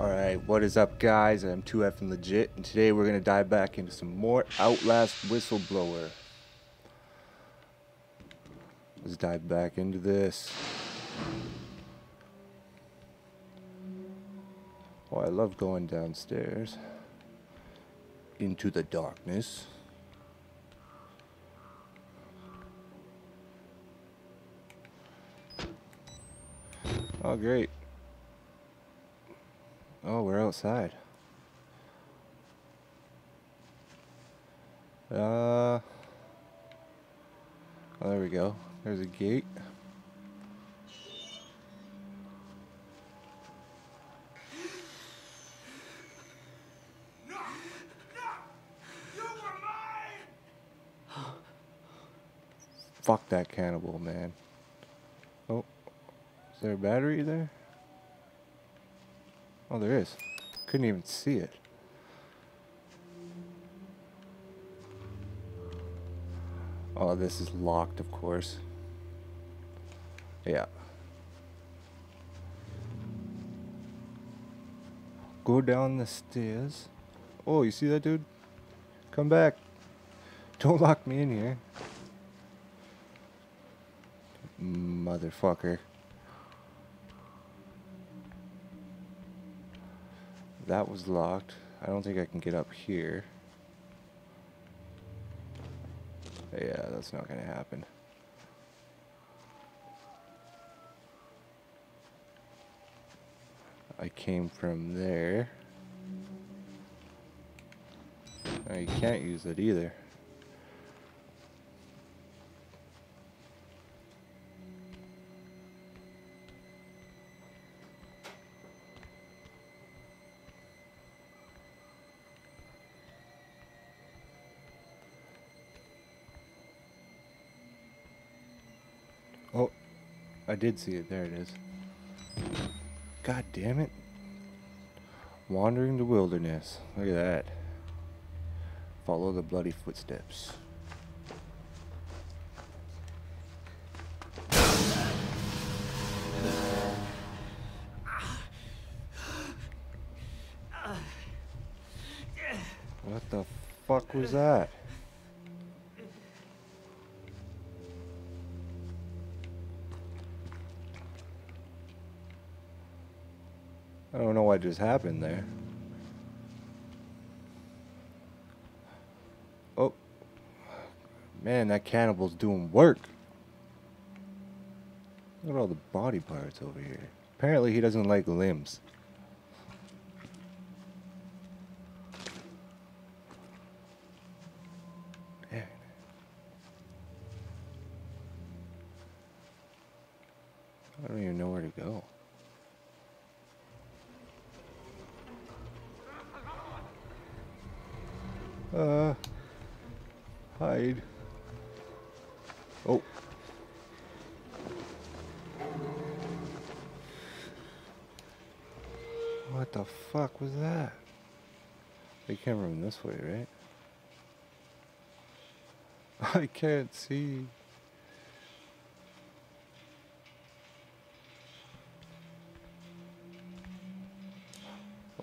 Alright, what is up guys? I'm 2EffinLegit, and today we're going to dive back into some more Outlast Whistleblower. Let's dive back into this. Oh, I love going downstairs. Into the darkness. Oh, great. Oh, we're outside. Well, there we go. There's a gate. No, no, you were mine. Fuck that cannibal, man. Oh, is there a battery there? Oh, there is. Couldn't even see it. Oh, this is locked, of course. Yeah. Go down the stairs. Oh, you see that dude? Come back. Don't lock me in here. Motherfucker. That was locked. I don't think I can get up here. Yeah, that's not gonna happen. I came from there. Oh, you can't use it either. Oh, I did see it. There it is. God damn it. Wandering the wilderness. Look at that. Follow the bloody footsteps. What the fuck was that? I don't know what just happened there. Oh. Man, that cannibal's doing work. Look at all the body parts over here. Apparently he doesn't like limbs. I don't even know where to go. Hide. Oh. What the fuck was that? They came from this way, right? I can't see.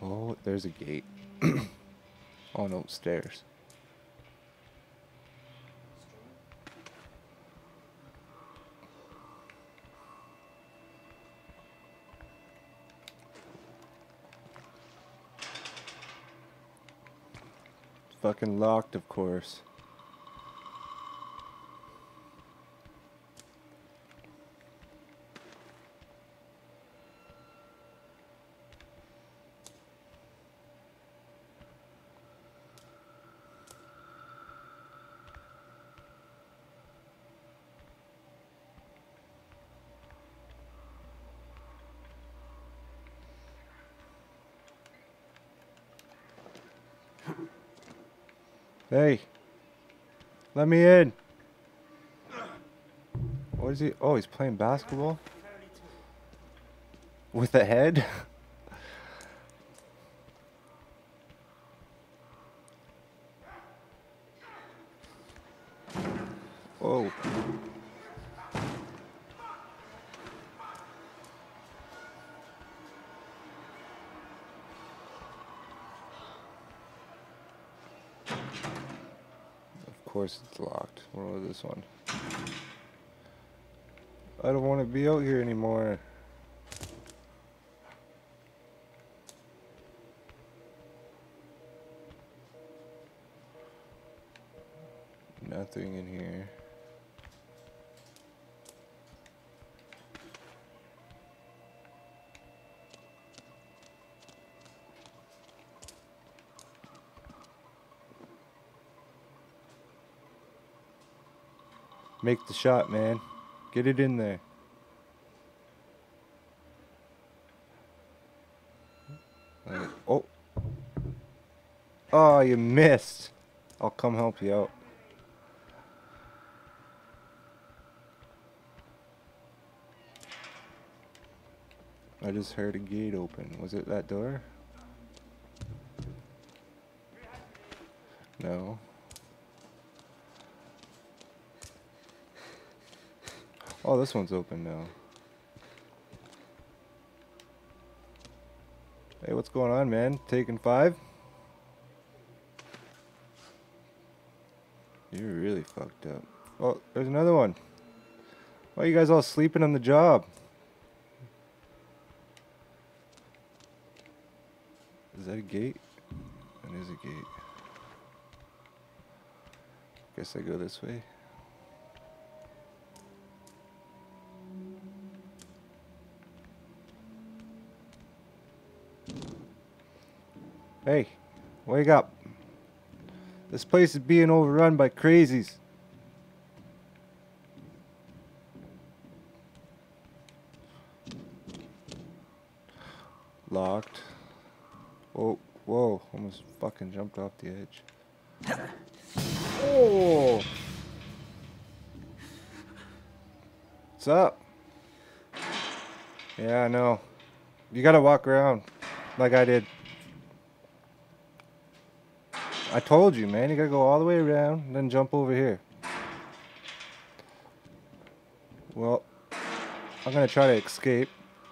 Oh, there's a gate. On upstairs. It's fucking locked, of course. Hey, let me in. What is he? Oh, he's playing basketball? With a head? Whoa. course it's locked. What was this one? I don't want to be out here anymore. Nothing in here. Make the shot, man. Get it in there. Oh. Oh, you missed. I'll come help you out. I just heard a gate open. Was it that door? No. Oh, this one's open now. Hey, what's going on, man? Taking five? You're really fucked up. Oh, there's another one. Why are you guys all sleeping on the job? Is that a gate? That is a gate. Guess I go this way. Hey, wake up. This place is being overrun by crazies. Locked. Oh, whoa, almost fucking jumped off the edge. Oh! What's up? Yeah, I know. You gotta walk around like I did. I told you, man, you gotta go all the way around and then jump over here. Well, I'm gonna try to escape.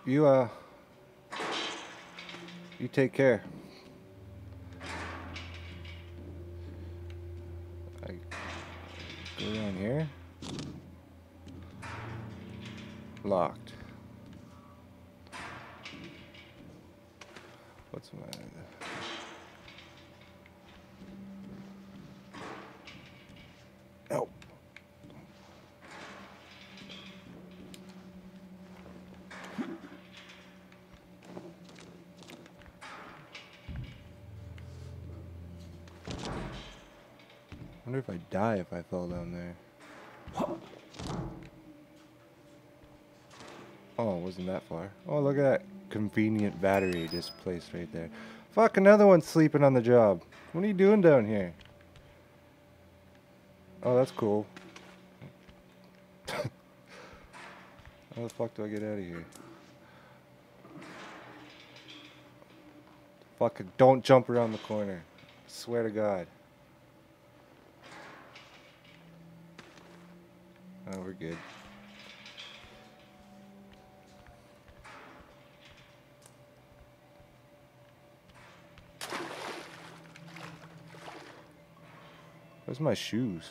You take care. I go down here. Locked. What's my... I wonder if I'd die if I fell down there. Oh, it wasn't that far. Oh, look at that convenient battery just placed right there. Fuck, another one sleeping on the job. What are you doing down here? Oh, that's cool. How the fuck do I get out of here? Fuck, don't jump around the corner. I swear to God. Oh, we're good. Where's my shoes?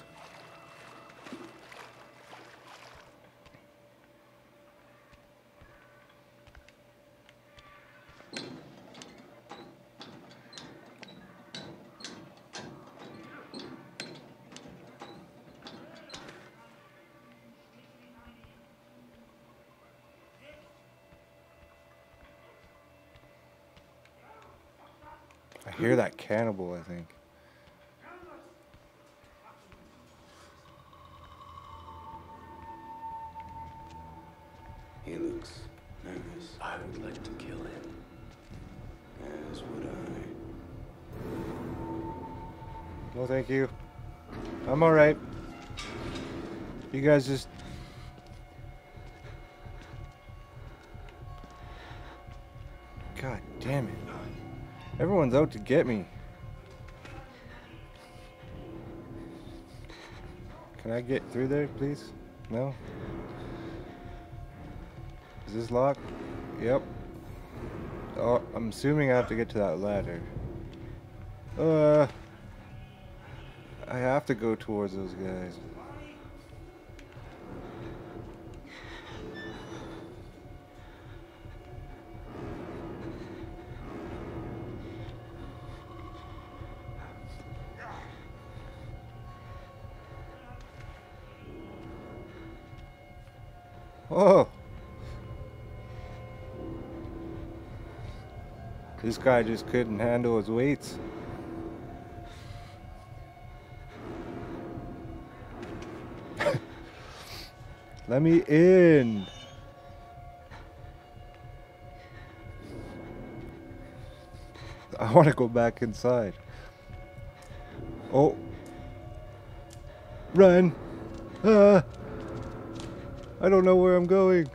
I hear that cannibal, I think. He looks nervous. I would like to kill him. As would I. No, thank you. I'm alright. You guys just... God damn it. Everyone's out to get me. Can I get through there, please? No? Is this locked? Yep. Oh, I'm assuming I have to get to that ladder. I have to go towards those guys. Oh! This guy just couldn't handle his weights. Let me in. I want to go back inside. Oh. Run. I don't know where I'm going.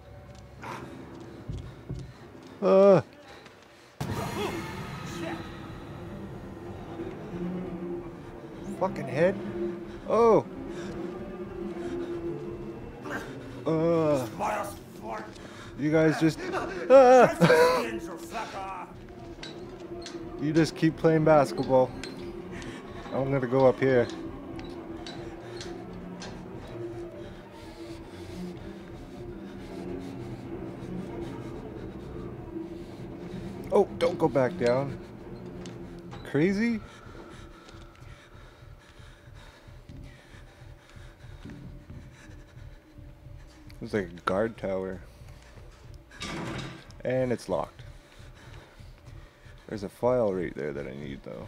Fucking head. Oh. You guys just you just keep playing basketball. I'm gonna go up here. Oh, don't go back down. Crazy? It's like a guard tower. And it's locked. There's a file right there that I need though.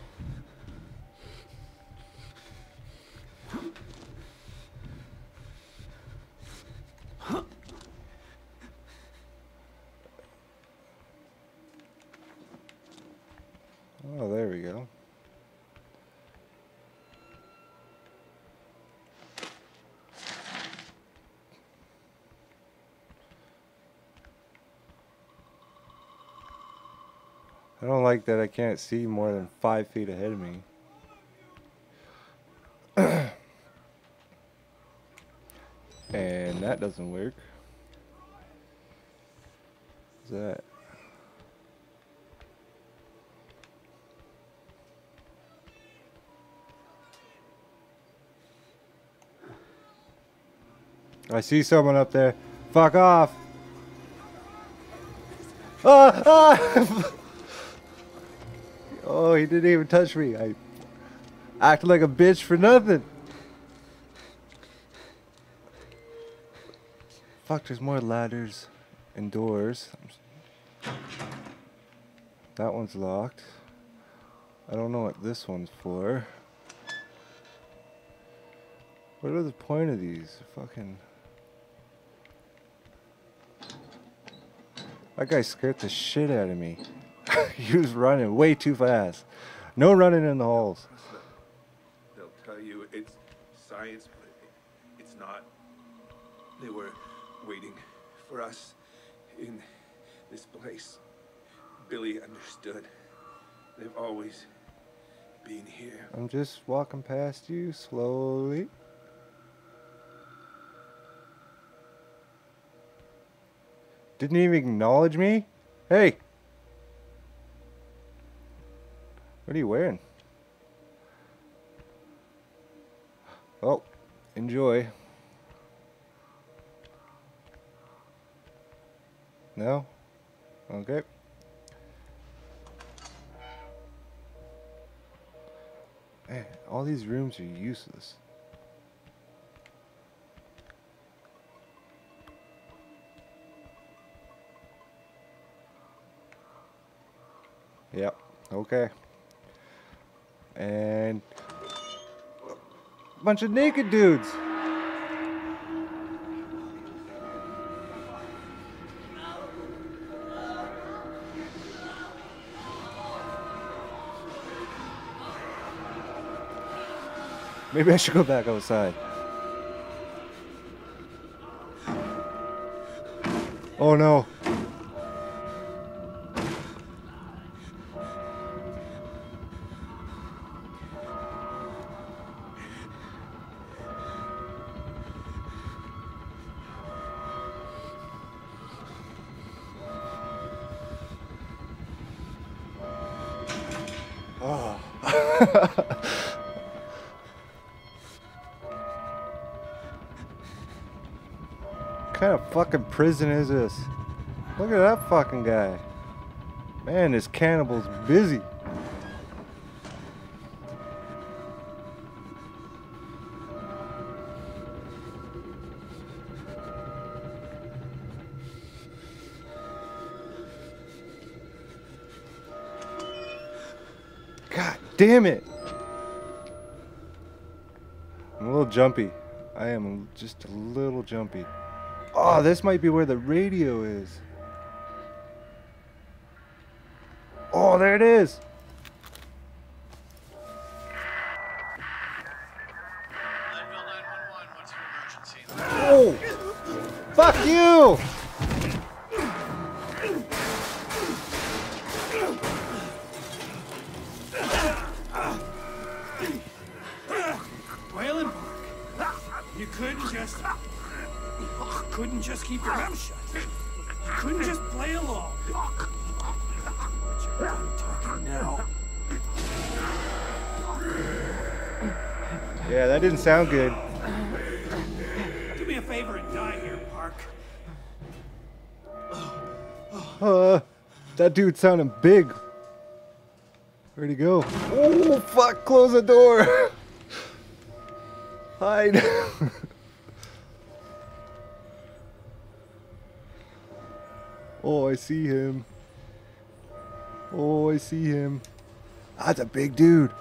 Oh, there we go. I don't like that I can't see more than 5 feet ahead of me. And that doesn't work. What's that? I see someone up there. Fuck off! Ah! Oh, he didn't even touch me. I acted like a bitch for nothing. Fuck, there's more ladders and doors. That one's locked. I don't know what this one's for. What are the point of these? Fucking... That guy scared the shit out of me. He was running way too fast. No running in the halls. They'll tell you it's science, but it's not. They were waiting for us in this place. Billy understood. They've always been here. I'm just walking past you slowly. Didn't even acknowledge me? Hey! What are you wearing? Oh, enjoy. No? Okay. Man, all these rooms are useless. Yep, okay. And a bunch of naked dudes. Maybe I should go back outside. Oh no. fucking prison is this? Look at that fucking guy. Man, this cannibal's busy. God damn it. I'm a little jumpy. I am just a little jumpy. Oh, this might be where the radio is. Oh, there it is. Oh, fuck you. You couldn't just keep your mouth shut. You couldn't just play along. But you're talking now. Yeah, that didn't sound good. Do me a favor and die here, Park. That dude sounding big. Where'd he go? Oh, fuck, close the door. Hide. Oh, I see him. Oh, I see him. That's a big dude.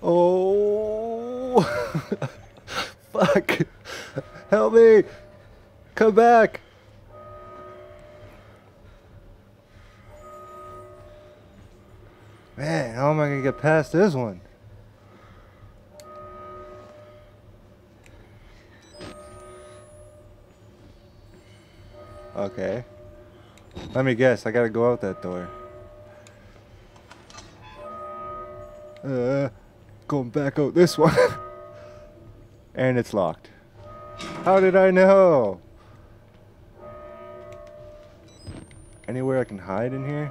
Oh. Fuck. Help me. Come back. Man, how am I gonna get past this one? Okay. Let me guess, I gotta go out that door. Going back out this one. And it's locked. How did I know? Anywhere I can hide in here?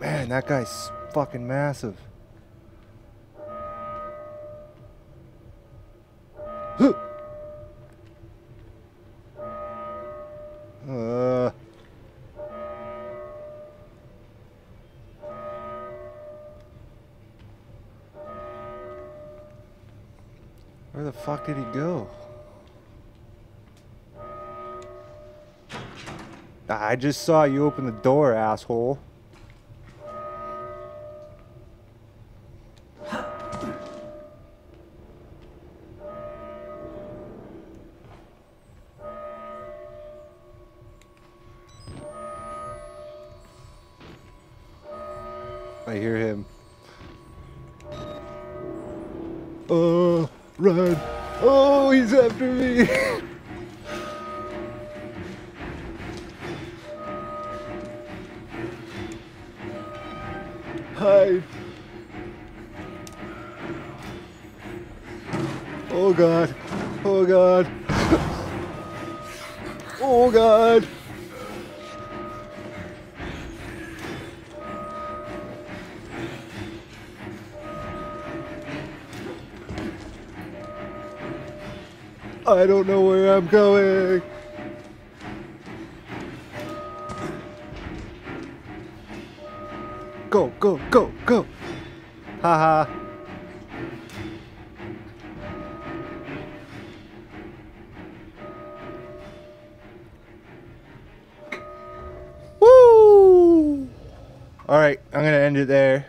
Man, that guy's fucking massive. Where the fuck did he go? I just saw you open the door, asshole. I hear him. Oh, run. Oh, he's after me. Hide. Oh, God. Oh, God. Oh, God. I don't know where I'm going. Go, go, go, go. Haha. Woo! All right, I'm gonna end it there.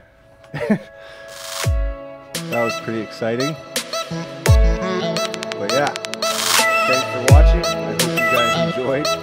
That was pretty exciting. But yeah. Thanks for watching. I hope you guys enjoyed.